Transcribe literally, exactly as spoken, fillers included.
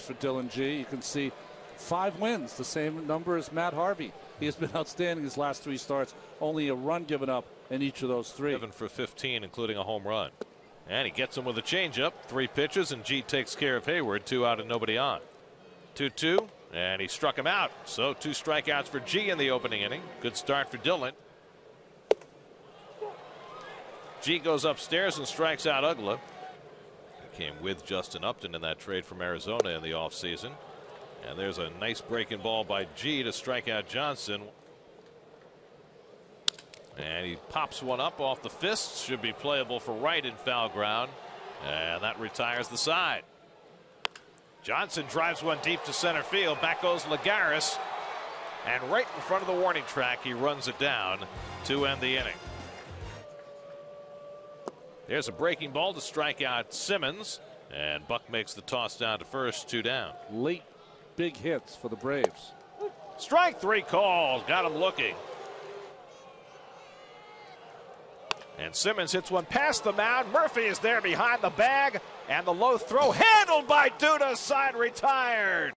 For Dillon Gee, you can see five wins, the same number as Matt Harvey. He has been outstanding his last three starts, only a run given up in each of those three. seven for fifteen, including a home run. And he gets him with a changeup, three pitches, and Gee takes care of Hayward, two out and nobody on. two two, and he struck him out. So two strikeouts for Gee in the opening inning. Good start for Dillon. Gee goes upstairs and strikes out Uggla. Came with Justin Upton in that trade from Arizona in the offseason. And there's a nice breaking ball by Gee to strike out Johnson. And he pops one up off the fist. Should be playable for right in foul ground. And that retires the side. Johnson drives one deep to center field. Back goes Lagares. And right in front of the warning track, he runs it down to end the inning. There's a breaking ball to strike out Simmons, and Buck makes the toss down to first, two down. Late big hits for the Braves. Strike three calls, got him looking. And Simmons hits one past the mound. Murphy is there behind the bag, and the low throw handled by Duda, side retired.